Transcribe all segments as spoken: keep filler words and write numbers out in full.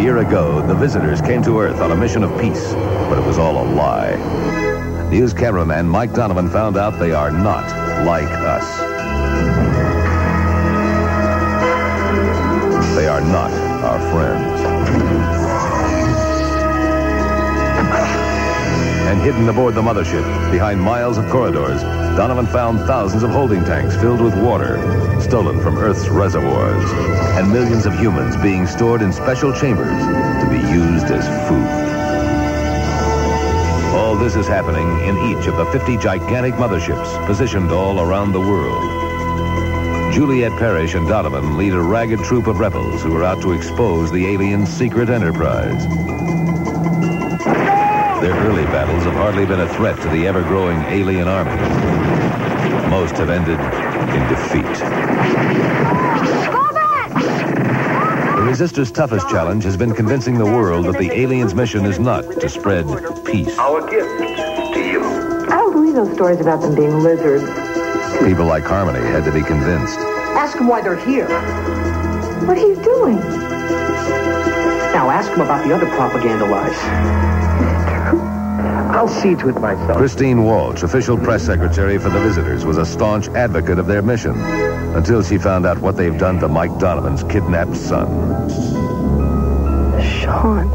a year ago, the visitors came to Earth on a mission of peace, but it was all a lie. News cameraman Mike Donovan found out they are not like us. They are not our friends. And hidden aboard the mothership, behind miles of corridors, Donovan found thousands of holding tanks filled with water, stolen from Earth's reservoirs, and millions of humans being stored in special chambers to be used as food. All this is happening in each of the fifty gigantic motherships positioned all around the world. Juliet Parrish and Donovan lead a ragged troop of rebels who are out to expose the aliens' secret enterprise. Their early battles have hardly been a threat to the ever-growing alien army. Most have ended in defeat. Go back! The resistors' toughest challenge has been convincing the world that the aliens' mission is not to spread peace. Our gift to you. I don't believe those stories about them being lizards. People like Harmony had to be convinced. Ask them why they're here. What are you doing? Now ask them about the other propaganda lies. I'll see to it myself. Christine Walsh, official press secretary for the visitors, was a staunch advocate of their mission until she found out what they've done to Mike Donovan's kidnapped son. Sean.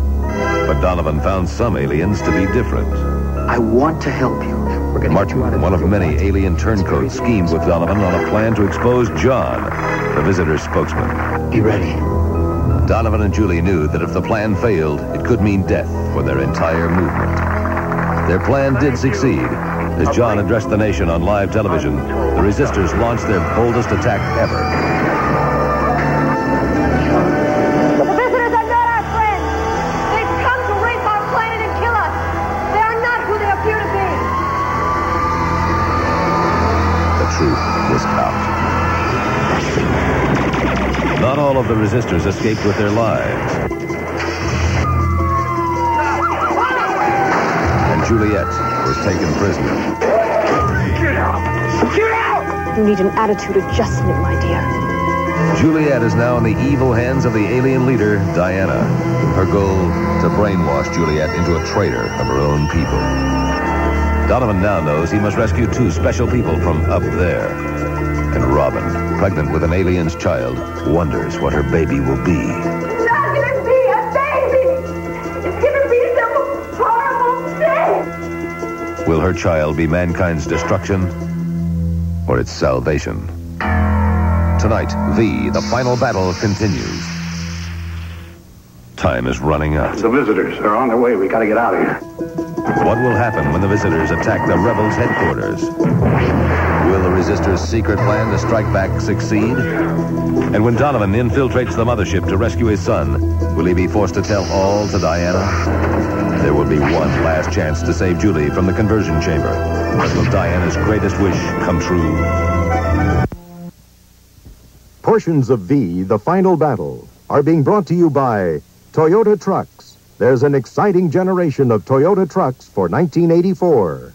But Donovan found some aliens to be different. I want to help you. We're gonna Martin, you one of many alien turncoats, schemed with Donovan on a plan to expose John, the visitor's spokesman. Be ready. Donovan and Julie knew that if the plan failed, it could mean death for their entire movement. Their plan did succeed. As John addressed the nation on live television, the resistors launched their boldest attack ever. The visitors are not our friends. They've come to rape our planet and kill us. They are not who they appear to be. The truth was out. Not all of the resistors escaped with their lives. Juliet was taken prisoner. Get out! Get out! You need an attitude adjustment, my dear. Juliet is now in the evil hands of the alien leader, Diana. Her goal, to brainwash Juliet into a traitor of her own people. Donovan now knows he must rescue two special people from up there. And Robin, pregnant with an alien's child, wonders what her baby will be. Will her child be mankind's destruction or its salvation? Tonight, the, the final battle continues. Time is running out. The visitors are on their way. We gotta get out of here. What will happen when the visitors attack the rebels' headquarters? Will the resistors' secret plan to strike back succeed? And when Donovan infiltrates the mothership to rescue his son, will he be forced to tell all to Diana? There will be one last chance to save Julie from the conversion chamber. But will Diana's greatest wish come true? Portions of V, the Final Battle, are being brought to you by Toyota Trucks. There's an exciting generation of Toyota Trucks for nineteen eighty-four.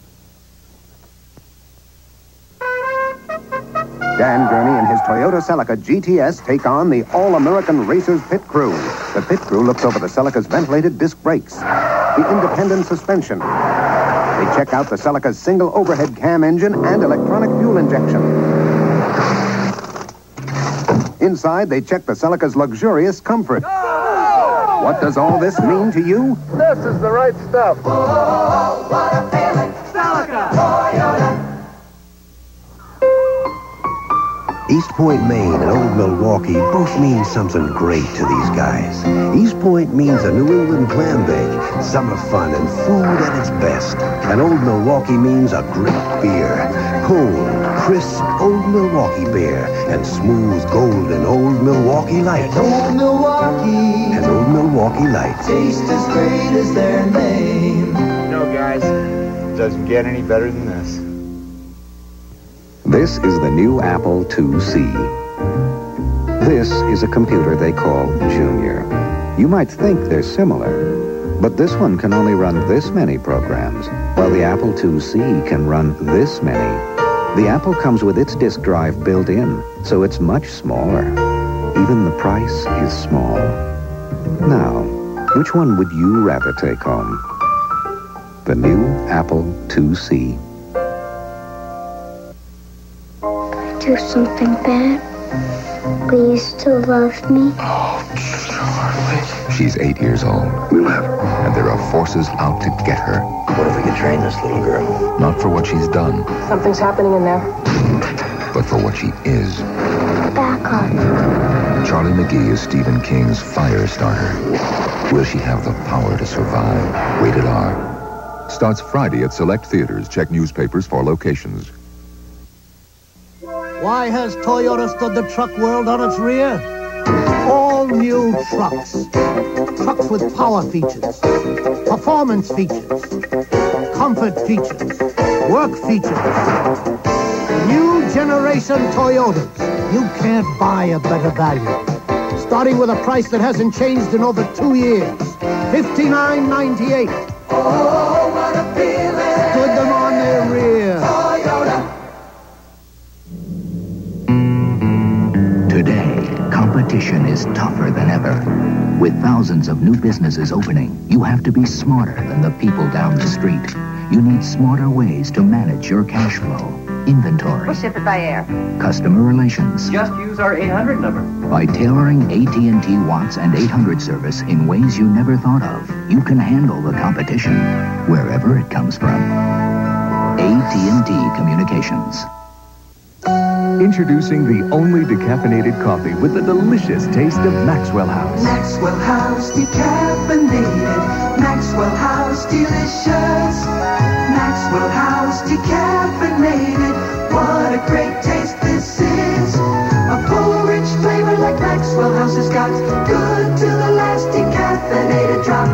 Dan Gurney and his Toyota Celica G T S take on the All-American Racers Pit Crew. The pit crew looks over the Celica's ventilated disc brakes, the independent suspension. They check out the Celica's single overhead cam engine and electronic fuel injection. Inside, they check the Celica's luxurious comfort. Oh! What does all this mean to you? This is the right stuff. Oh, oh, oh, what a feeling. Celica. Toyota. East Point, Maine and Old Milwaukee both mean something great to these guys. East Point means a New England clam bake, summer fun and food at its best. And Old Milwaukee means a great beer. Cold, crisp Old Milwaukee beer and smooth golden Old Milwaukee Light. Old Milwaukee. And Old Milwaukee Light. Taste as great as their name. No, guys, it doesn't get any better than this. This is the new Apple two C. This is a computer they call Junior. You might think they're similar, but this one can only run this many programs, while the Apple two C can run this many. The Apple comes with its disk drive built in, so it's much smaller. Even the price is small. Now, Which one would you rather take home? The new Apple two C. Do something bad. Please to love me. Oh, Charlie. She's eight years old. We love her. And there are forces out to get her. What if we could train this little girl? Not for what she's done. Something's happening in there. But for what she is. Back up. Charlie McGee is Stephen King's fire starter. Will she have the power to survive? Rated R. Starts Friday at select theaters. Check newspapers for locations. Why has Toyota stood the truck world on its rear? All new trucks. Trucks with power features, performance features, comfort features, work features. New generation Toyotas. You can't buy a better value. Starting with a price that hasn't changed in over two years. fifty-nine ninety-eight. Oh, what a feeling. Stood them on their rear. Toyota. Today, competition is tougher than ever. With thousands of new businesses opening, you have to be smarter than the people down the street. You need smarter ways to manage your cash flow, inventory. We'll ship it by air. Customer relations. Just use our eight hundred number. By tailoring A T and T Watts and eight hundred service in ways you never thought of, you can handle the competition wherever it comes from. A T and T Communications. Introducing the only decaffeinated coffee with the delicious taste of Maxwell House. Maxwell House decaffeinated. Maxwell House delicious. Maxwell House decaffeinated. What a great taste this is. A full, rich flavor like Maxwell House has got. Good to the last decaffeinated drop.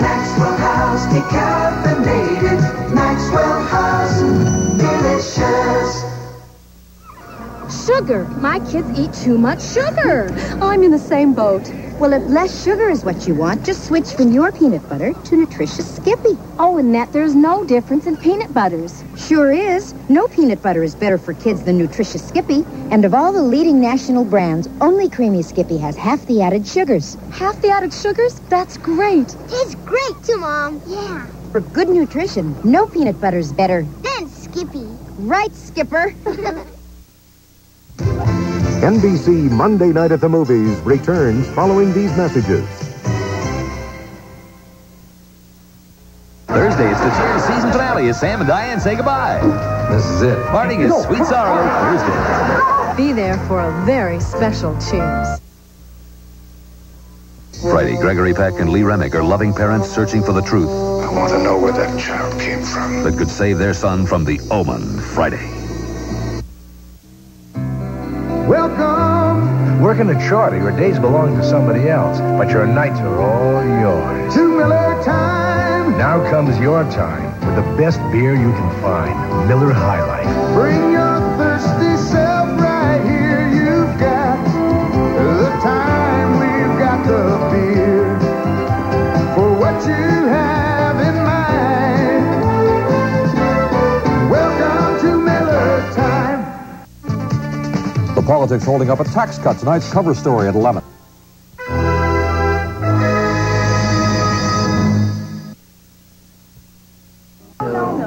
Maxwell House decaffeinated. Maxwell House delicious. Sugar. My kids eat too much sugar. I'm in the same boat. Well, if less sugar is what you want, just switch from your peanut butter to nutritious Skippy. Oh, and that there's no difference in peanut butters. Sure is. No peanut butter is better for kids than nutritious Skippy. And of all the leading national brands, only Creamy Skippy has half the added sugars. Half the added sugars? That's great. It's great too, Mom. Yeah. For good nutrition, no peanut butter is better than Skippy. Right, Skipper. N B C Monday Night at the Movies returns following these messages. Thursday, it's the Cheers season finale as Sam and Diane say goodbye. This is it. Parting is Sweet Sorrow Thursday. Be there for a very special Cheers. Friday, Gregory Peck and Lee Remick are loving parents searching for the truth. I want to know where that child came from. That could save their son from the Omen Friday. Welcome! Working a charter, your days belong to somebody else, but your nights are all yours. Two Miller time! Now comes your time with the best beer you can find, Miller High Life. Bring your thirsty self right here. You've got the time, we've got the beer. For what you have in mind, welcome to Miller time. The politics holding up a tax cut. Tonight's cover story at eleven.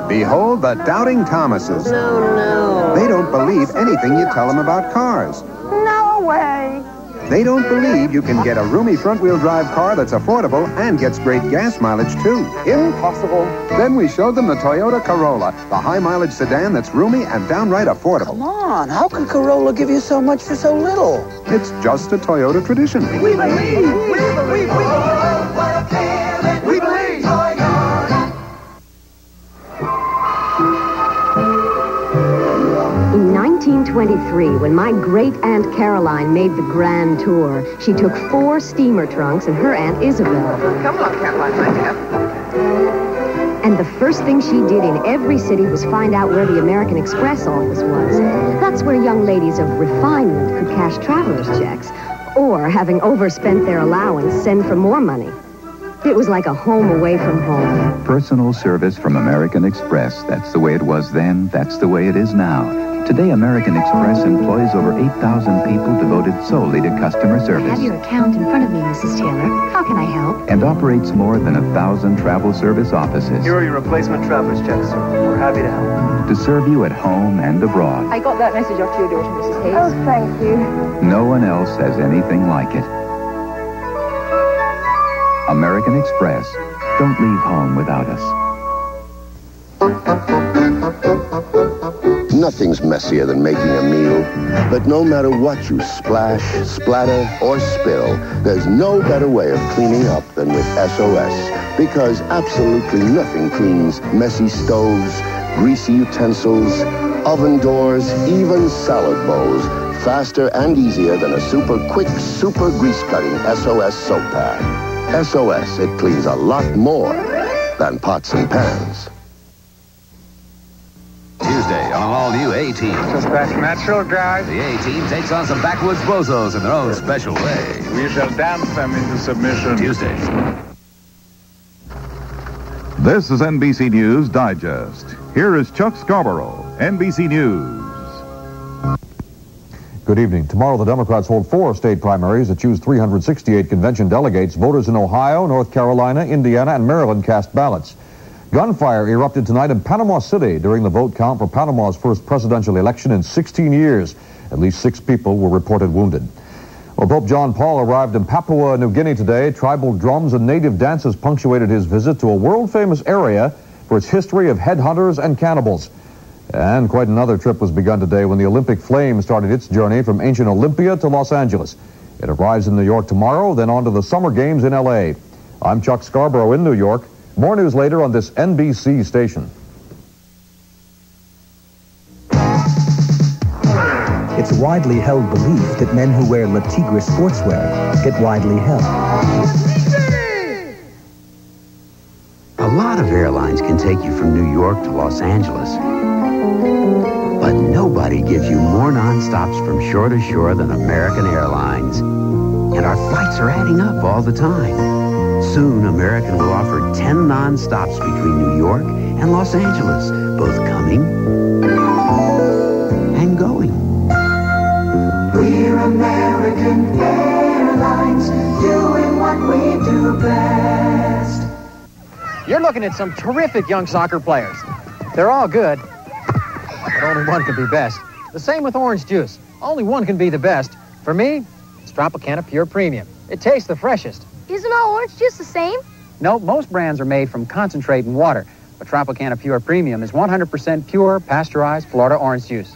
Behold the doubting Thomases. No, no. They don't believe anything you tell them about cars. No way. They don't believe you can get a roomy front-wheel drive car that's affordable and gets great gas mileage, too. Impossible. Then we showed them the Toyota Corolla, the high-mileage sedan that's roomy and downright affordable. Come on, how can Corolla give you so much for so little? It's just a Toyota tradition. We believe! We believe! We believe! We believe! In nineteen twenty-three, when my great-aunt Caroline made the grand tour, she took four steamer trunks and her Aunt Isabel. Come along, Caroline, my dear. And the first thing she did in every city was find out where the American Express office was. That's where young ladies of refinement could cash traveler's checks, or, having overspent their allowance, send for more money. It was like a home away from home. Personal service from American Express. That's the way it was then. That's the way it is now. Today, American Express employs over eight thousand people devoted solely to customer service. I have your account in front of me, Missus Taylor. How can I help? And operates more than a thousand travel service offices. Here are your replacement traveler's checks, sir. We're happy to help. To serve you at home and abroad. I got that message off your daughter, Missus Hayes. Oh, thank you. No one else has anything like it. American Express. Don't leave home without us. Nothing's messier than making a meal. But no matter what you splash, splatter, or spill, there's no better way of cleaning up than with S O S. Because absolutely nothing cleans messy stoves, greasy utensils, oven doors, even salad bowls faster and easier than a super quick, super grease-cutting S O S soap pad. S O S, it cleans a lot more than pots and pans. Tuesday on an all-new A-Team. Dispatch Metro Drive. The A-Team takes on some backwoods bozos in their own special way. We shall dance them into submission. Tuesday. This is N B C News Digest. Here is Chuck Scarborough, N B C News. Good evening. Tomorrow, the Democrats hold four state primaries that choose three hundred sixty-eight convention delegates. Voters in Ohio, North Carolina, Indiana, and Maryland cast ballots. Gunfire erupted tonight in Panama City during the vote count for Panama's first presidential election in sixteen years. At least six people were reported wounded. Well, Pope John Paul arrived in Papua New Guinea today. Tribal drums and native dances punctuated his visit to a world-famous area for its history of headhunters and cannibals. And quite another trip was begun today when the Olympic flame started its journey from ancient Olympia to Los Angeles. It arrives in New York tomorrow, then on to the Summer Games in L A. I'm Chuck Scarborough in New York. More news later on this N B C station. It's a widely held belief that men who wear La Tigre sportswear get widely held. A lot of airlines can take you from New York to Los Angeles. But nobody gives you more non-stops from shore to shore than American Airlines. And our flights are adding up all the time. Soon, American will offer ten non-stops between New York and Los Angeles, both coming and going. We're American Airlines, doing what we do best. You're looking at some terrific young soccer players. They're all good. But only one can be best. The same with orange juice. Only one can be the best. For me, it's Tropicana Pure Premium. It tastes the freshest. Isn't all orange juice the same? No, most brands are made from concentrate and water. But Tropicana Pure Premium is one hundred percent pure, pasteurized Florida orange juice.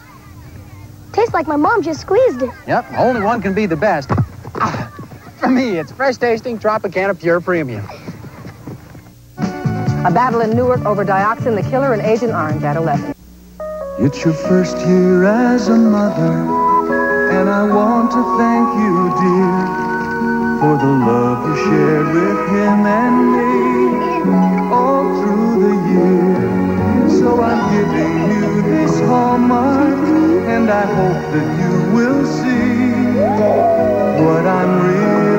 Tastes like my mom just squeezed it. Yep, only one can be the best. Ah, for me, it's fresh-tasting Tropicana Pure Premium. A battle in Newark over dioxin, the killer, and Agent Orange at eleven. It's your first year as a mother, and I want to thank you, dear, for the love you shared with him and me all through the year. So I'm giving you this Hallmark, and I hope that you will see what I'm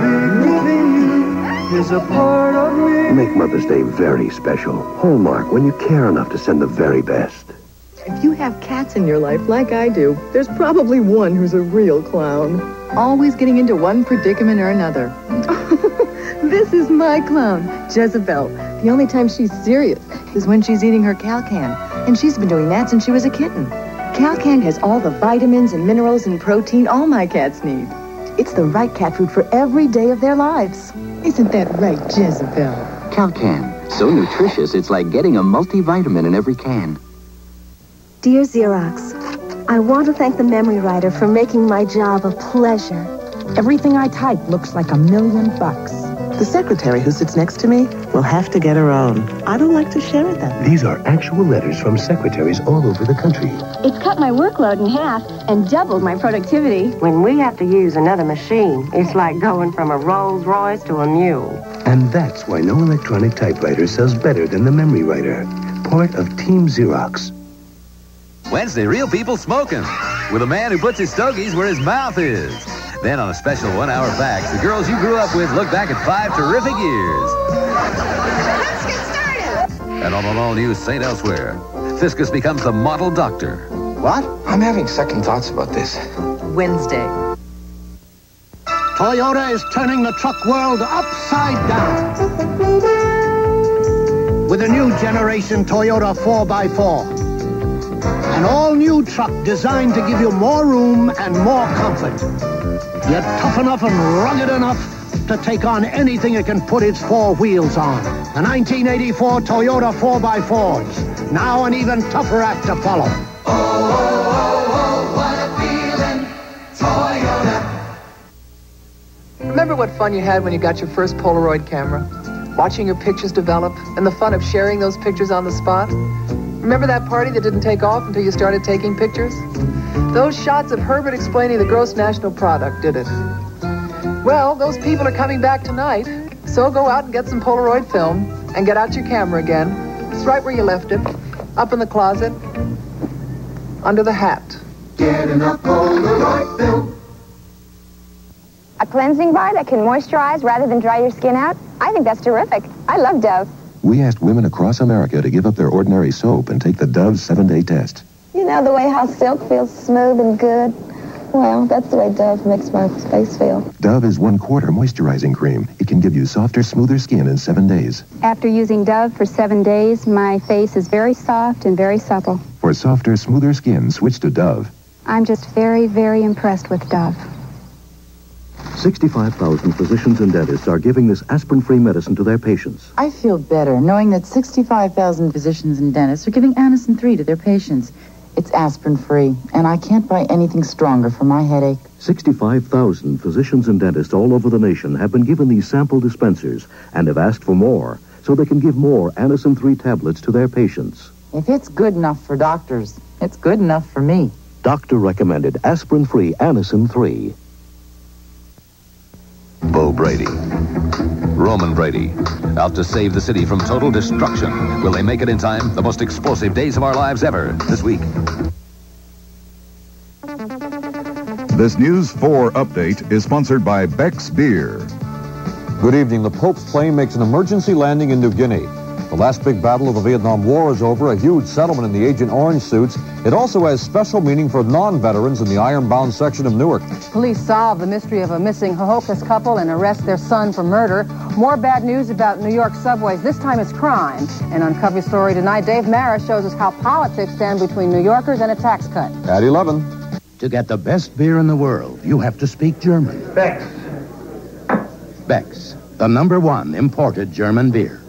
really giving you is a part of me. Make Mother's Day very special. Hallmark, when you care enough to send the very best. If you have cats in your life, like I do, there's probably one who's a real clown. Always getting into one predicament or another. This is my clown, Jezebel. The only time she's serious is when she's eating her Calcan. And she's been doing that since she was a kitten. Calcan has all the vitamins and minerals and protein all my cats need. It's the right cat food for every day of their lives. Isn't that right, Jezebel? Calcan. So nutritious, it's like getting a multivitamin in every can. Dear Xerox, I want to thank the Memory Writer for making my job a pleasure. Everything I type looks like a million bucks. The secretary who sits next to me will have to get her own. I don't like to share with them. These are actual letters from secretaries all over the country. It cut my workload in half and doubled my productivity. When we have to use another machine, it's like going from a Rolls Royce to a mule. And that's why no electronic typewriter sells better than the Memory Writer. Part of Team Xerox. Wednesday, Real People Smoking, with a man who puts his stogies where his mouth is. Then on a special one-hour fax, the girls you grew up with look back at five terrific years. Let's get started! And on an all-new Saint Elsewhere, Fiskus becomes the model doctor. What? I'm having second thoughts about this. Wednesday. Toyota is turning the truck world upside down with a new generation Toyota four by four. An all-new truck designed to give you more room and more comfort. Yet tough enough and rugged enough to take on anything it can put its four wheels on. The nineteen eighty-four Toyota four by fours. Now an even tougher act to follow. Oh, oh, oh, oh, what a feeling, Toyota. Remember what fun you had when you got your first Polaroid camera? Watching your pictures develop and the fun of sharing those pictures on the spot? Remember that party that didn't take off until you started taking pictures? Those shots of Herbert explaining the gross national product did it. Well, those people are coming back tonight, so go out and get some Polaroid film and get out your camera again. It's right where you left it, up in the closet, under the hat. Get in a Polaroid film. A cleansing bar that can moisturize rather than dry your skin out? I think that's terrific. I love Dove. We asked women across America to give up their ordinary soap and take the Dove seven-day test. You know, the way how silk feels smooth and good? Well, that's the way Dove makes my face feel. Dove is one-quarter moisturizing cream. It can give you softer, smoother skin in seven days. After using Dove for seven days, my face is very soft and very supple. For softer, smoother skin, switch to Dove. I'm just very, very impressed with Dove. sixty-five thousand physicians and dentists are giving this aspirin-free medicine to their patients. I feel better knowing that sixty-five thousand physicians and dentists are giving Anacin three to their patients. It's aspirin-free, and I can't buy anything stronger for my headache. sixty-five thousand physicians and dentists all over the nation have been given these sample dispensers and have asked for more, so they can give more Anacin three tablets to their patients. If it's good enough for doctors, it's good enough for me. Doctor-recommended aspirin-free Anacin three. Bo Brady, Roman Brady, out to save the city from total destruction. Will they make it in time? The most explosive days of our lives ever this week. This News four update is sponsored by Beck's Beer. Good evening. The Pope's plane makes an emergency landing in New Guinea. The last big battle of the Vietnam War is over. A huge settlement in the Agent Orange suits. It also has special meaning for non-veterans in the iron-bound section of Newark. Police solve the mystery of a missing Hohokus couple and arrest their son for murder. More bad news about New York subways. This time it's crime. And on Cover Story tonight, Dave Mara shows us how politics stand between New Yorkers and a tax cut. At eleven. To get the best beer in the world, you have to speak German. Beck's. Beck's, the number one imported German beer.